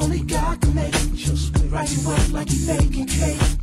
Only God can make it. She'll split right you up like you're making cake.